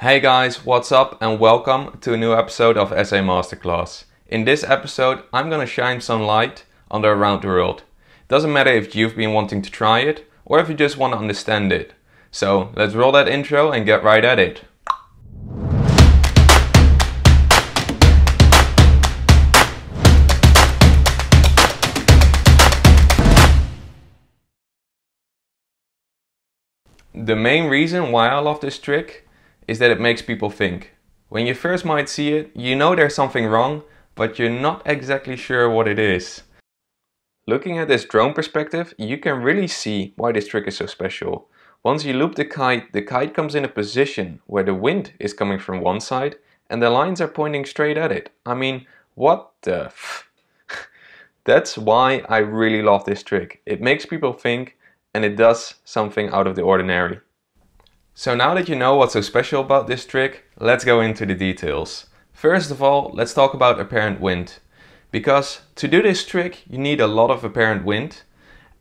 Hey guys, what's up and welcome to a new episode of SA Masterclass. In this episode, I'm gonna shine some light on the Around the World. Doesn't matter if you've been wanting to try it or if you just want to understand it. So let's roll that intro and get right at it. The main reason why I love this trick is that it makes people think. When you first might see it, you know there's something wrong, but you're not exactly sure what it is. Looking at this drone perspective, you can really see why this trick is so special. Once you loop the kite comes in a position where the wind is coming from one side and the lines are pointing straight at it. I mean, what the f? That's why I really love this trick. It makes people think and it does something out of the ordinary. So now that you know what's so special about this trick, let's go into the details. First of all, let's talk about apparent wind. Because to do this trick, you need a lot of apparent wind.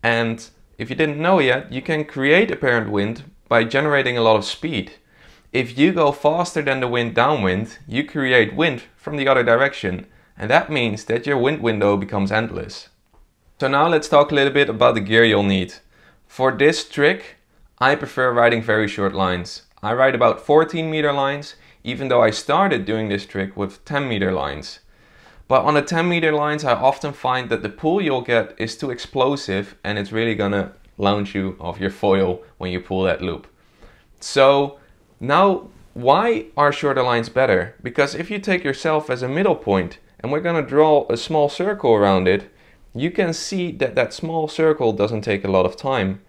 And if you didn't know yet, you can create apparent wind by generating a lot of speed. If you go faster than the wind downwind, you create wind from the other direction. And that means that your wind window becomes endless. So now let's talk a little bit about the gear you'll need. For this trick, I prefer riding very short lines. I ride about 14-meter lines, even though I started doing this trick with 10-meter lines. But on the 10-meter lines, I often find that the pull you'll get is too explosive and it's really gonna launch you off your foil when you pull that loop. So now, why are shorter lines better? Because if you take yourself as a middle point and we're gonna draw a small circle around it, you can see that that small circle doesn't take a lot of time.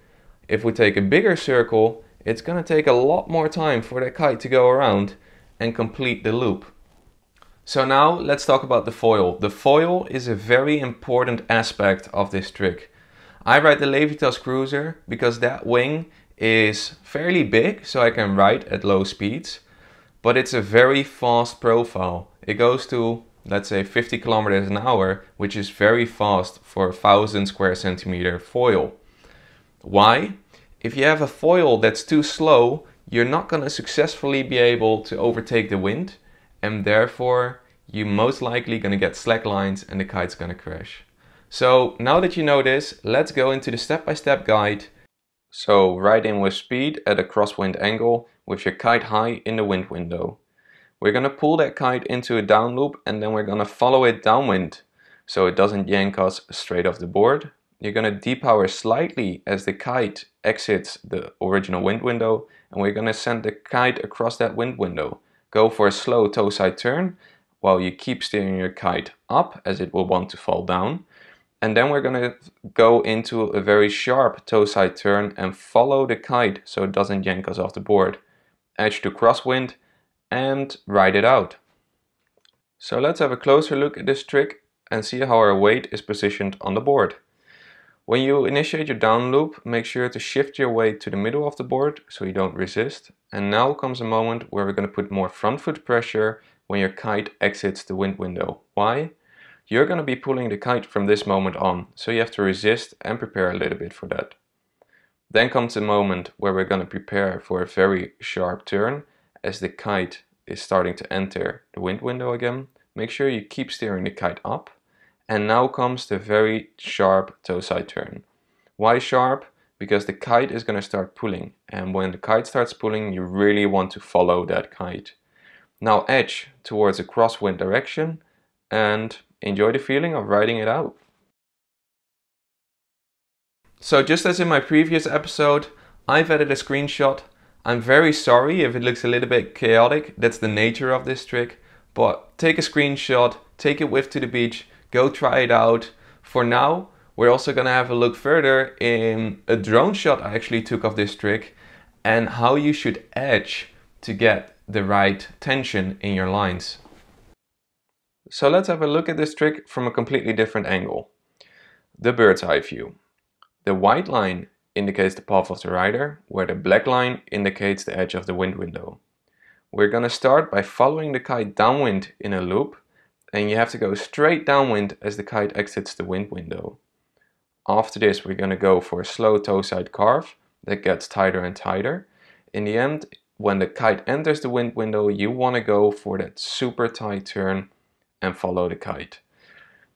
If we take a bigger circle, it's going to take a lot more time for that kite to go around and complete the loop. So now let's talk about the foil. The foil is a very important aspect of this trick. I ride the Levitas Cruiser because that wing is fairly big, so I can ride at low speeds, but it's a very fast profile. It goes to, let's say, 50 kilometers an hour, which is very fast for a 1000 square centimeter foil. Why? If you have a foil that's too slow, you're not going to successfully be able to overtake the wind, and therefore you're most likely going to get slack lines and the kite's going to crash. So now that you know this, let's go into the step-by-step guide. So ride in with speed at a crosswind angle with your kite high in the wind window. We're going to pull that kite into a down loop and then we're going to follow it downwind so it doesn't yank us straight off the board. You're going to depower slightly as the kite exits the original wind window, and we're going to send the kite across that wind window. Go for a slow toe side turn while you keep steering your kite up as it will want to fall down. And then we're going to go into a very sharp toe side turn and follow the kite so it doesn't yank us off the board. Edge to crosswind and ride it out. So let's have a closer look at this trick and see how our weight is positioned on the board. When you initiate your down loop, make sure to shift your weight to the middle of the board so you don't resist. And now comes a moment where we're going to put more front foot pressure when your kite exits the wind window. Why? You're going to be pulling the kite from this moment on, so you have to resist and prepare a little bit for that. Then comes a moment where we're going to prepare for a very sharp turn as the kite is starting to enter the wind window again. Make sure you keep steering the kite up. And now comes the very sharp toe side turn. Why sharp? Because the kite is going to start pulling, and when the kite starts pulling you really want to follow that kite. Now edge towards a crosswind direction and enjoy the feeling of riding it out. So just as in my previous episode, I've added a screenshot. I'm very sorry if it looks a little bit chaotic, that's the nature of this trick, but take a screenshot, take it with to the beach, go try it out. For now, we're also going to have a look further in a drone shot I actually took of this trick and how you should edge to get the right tension in your lines. So let's have a look at this trick from a completely different angle. The bird's eye view. The white line indicates the path of the rider, where the black line indicates the edge of the wind window. We're going to start by following the kite downwind in a loop, and you have to go straight downwind as the kite exits the wind window. After this, we're going to go for a slow toe side carve that gets tighter and tighter. In the end, when the kite enters the wind window, you want to go for that super tight turn and follow the kite.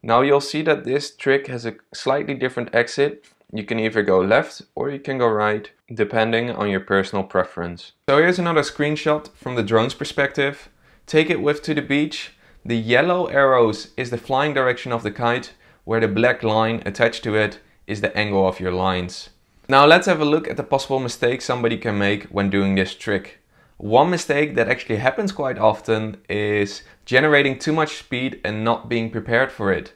Now you'll see that this trick has a slightly different exit. You can either go left or you can go right, depending on your personal preference. So here's another screenshot from the drone's perspective. Take it with to the beach. The yellow arrows is the flying direction of the kite, where the black line attached to it is the angle of your lines. Now let's have a look at the possible mistakes somebody can make when doing this trick. One mistake that actually happens quite often is generating too much speed and not being prepared for it.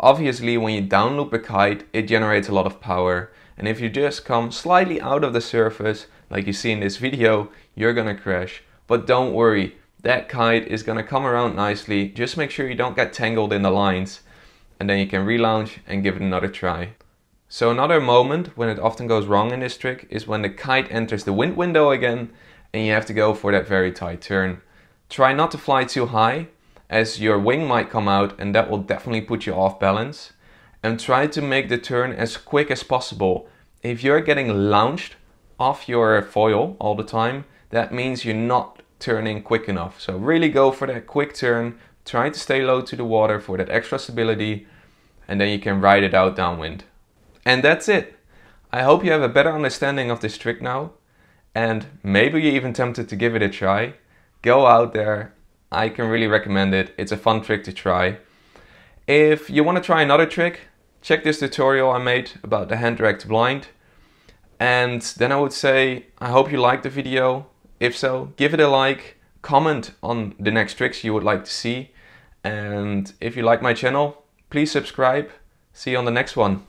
Obviously, when you downloop a kite, it generates a lot of power, and if you just come slightly out of the surface, like you see in this video, you're gonna crash. But don't worry, that kite is gonna come around nicely. Just make sure you don't get tangled in the lines, and then you can relaunch and give it another try. So another moment when it often goes wrong in this trick is when the kite enters the wind window again, and you have to go for that very tight turn. Try not to fly too high, as your wing might come out and that will definitely put you off balance. And try to make the turn as quick as possible. If you're getting launched off your foil all the time, that means you're not turning quick enough. So really go for that quick turn, try to stay low to the water for that extra stability, and then you can ride it out downwind. And that's it. I hope you have a better understanding of this trick now, and maybe you're even tempted to give it a try. Go out there. I can really recommend it. It's a fun trick to try. If you want to try another trick, check this tutorial I made about the hand-dragged blind. And then I would say, I hope you liked the video. If so, give it a like, comment on the next tricks you would like to see. And if you like my channel, please subscribe. See you on the next one.